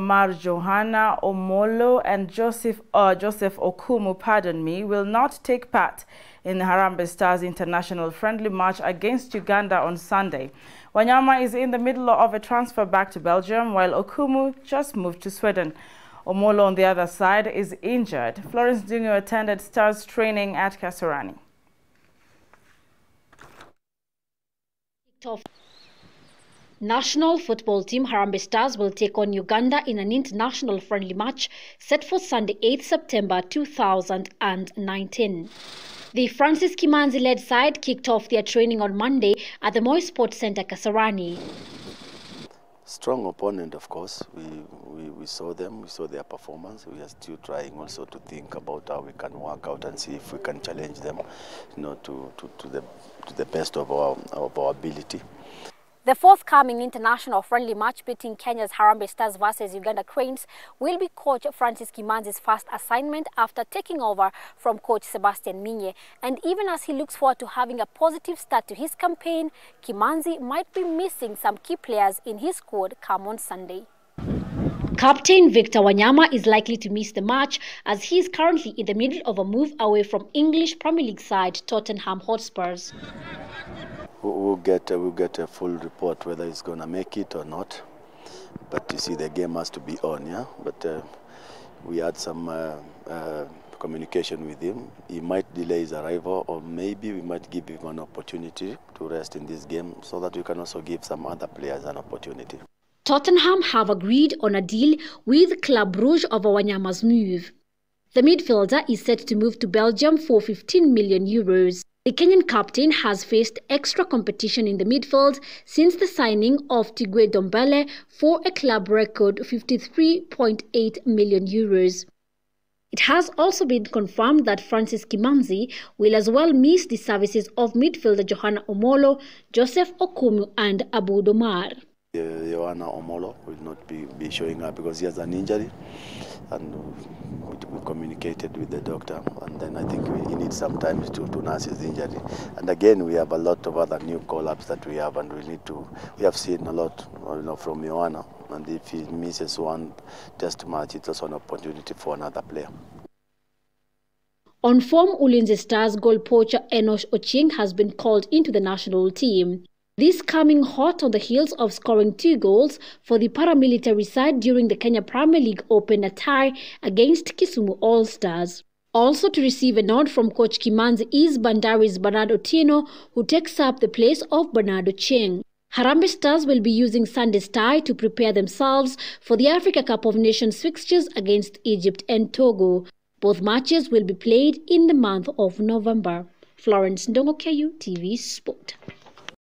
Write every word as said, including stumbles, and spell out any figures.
Omar Johanna Omollo and Joseph uh, Joseph Okumu, pardon me, will not take part in the Harambee Stars international friendly match against Uganda on Sunday. Wanyama is in the middle of a transfer back to Belgium, while Okumu just moved to Sweden. Omollo, on the other side, is injured. Florence Ndongo attended Stars training at Kasarani. Tough. National football team Harambee Stars will take on Uganda in an international friendly match set for Sunday, eighth September two thousand nineteen. The Francis Kimanzi-led side kicked off their training on Monday at the Moi Sports Centre Kasarani. Strong opponent, of course. We, we, we saw them, we saw their performance. We are still trying also to think about how we can work out and see if we can challenge them, you know, to, to, to, the, to the best of our, of our ability. The forthcoming international friendly match between Kenya's Harambee Stars versus Uganda Cranes will be coach Francis Kimanzi's first assignment after taking over from coach Sebastian Minye. And even as he looks forward to having a positive start to his campaign, Kimanzi might be missing some key players in his squad come on Sunday. Captain Victor Wanyama is likely to miss the match as he is currently in the middle of a move away from English Premier League side Tottenham Hotspurs. We'll get, we'll get a full report whether he's going to make it or not. But you see, the game has to be on, yeah? But uh, we had some uh, uh, communication with him. He might delay his arrival, or maybe we might give him an opportunity to rest in this game so that we can also give some other players an opportunity. Tottenham have agreed on a deal with Club Brugge over Wanyama's move. The midfielder is set to move to Belgium for fifteen million euros. The Kenyan captain has faced extra competition in the midfield since the signing of Tiwé Dombélé for a club record fifty-three point eight million euros. It has also been confirmed that Francis Kimanzi will as well miss the services of midfielder Johanna Omollo, Joseph Okumu and Aboud Omar. Johanna Omollo will not be, be showing up because he has an injury, and we, we communicated with the doctor, and then I think we, he needs some time to, to nurse his injury. And again, we have a lot of other new call-ups that we have, and we need to, we have seen a lot, you know, from Johanna, and if he misses one test match, it's also an opportunity for another player. On form, Ulinzi Stars goal poacher Enosh Oching has been called into the national team. This coming hot on the heels of scoring two goals for the paramilitary side during the Kenya Premier League Open tie against Kisumu All-Stars. Also to receive a nod from coach Kimanzi is Bandari's Bernardo Tino, who takes up the place of Bernardo Cheng. Harambee Stars will be using Sunday's tie to prepare themselves for the Africa Cup of Nations fixtures against Egypt and Togo. Both matches will be played in the month of November. Florence Ndongo Kiyo, T V Sport.